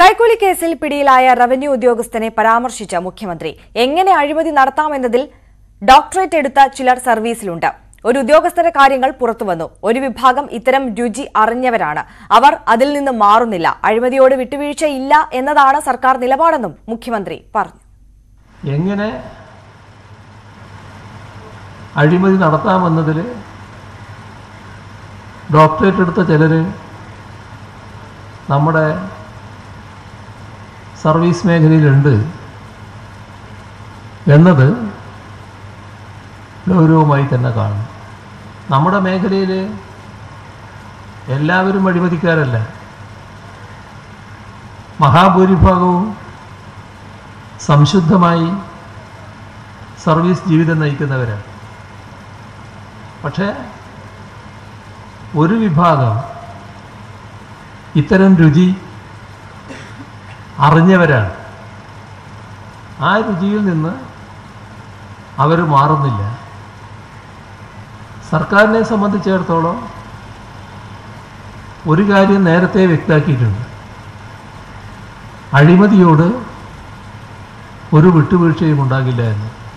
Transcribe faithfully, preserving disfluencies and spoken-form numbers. കൈക്കൂലി കേസിൽ പിടിയിലായ റവന്യൂ ഉദ്യോഗസ്ഥനെ പരാമർശിച്ച മുഖ്യമന്ത്രി. എങ്ങനെ അഴിമതി നടത്താമെന്നതിൽ ഡോക്ടറേറ്റ് എടുത്ത ചിലർ സർവീസിലുണ്ട്. ഒരു ഉദ്യോഗസ്ഥരുടെ കാര്യങ്ങൾ പുറത്തുവന്നു. ഒരു വിഭാഗം ഇത്തരം രുചി അറിഞ്ഞവരാണ്. അവർ അതിൽ നിന്ന് മാറുന്നില്ല. അഴിമതിയോട് വിട്ടുവീഴ്ച ഇല്ല എന്നതാണ് സർക്കാർ നിലപാടെന്നും മുഖ്യമന്ത്രി പറഞ്ഞു. എങ്ങനെ അഴിമതി നടത്താമെന്നതിൽ ഡോക്ടറേറ്റ് എടുത്ത ചിലർ നമ്മുടെ സർവീസ് മേഖലയിലുണ്ട് എന്നത് ഗൗരവമായി തന്നെ കാണും. നമ്മുടെ മേഖലയിൽ എല്ലാവരും അഴിമതിക്കാരല്ല, മഹാഭൂരിഭാഗവും സംശുദ്ധമായി സർവീസ് ജീവിതം നയിക്കുന്നവരാണ്. പക്ഷേ ഒരു വിഭാഗം ഇത്തരം രുചി അറിഞ്ഞവരാണ്. ആ രുചിയിൽ നിന്ന് അവർ മാറുന്നില്ല. സർക്കാരിനെ സംബന്ധിച്ചിടത്തോളം ഒരു കാര്യം നേരത്തെ വ്യക്തമാക്കിയിട്ടുണ്ട്. അഴിമതിയോട് ഒരു വിട്ടുവീഴ്ചയും ഉണ്ടാകില്ല എന്ന്.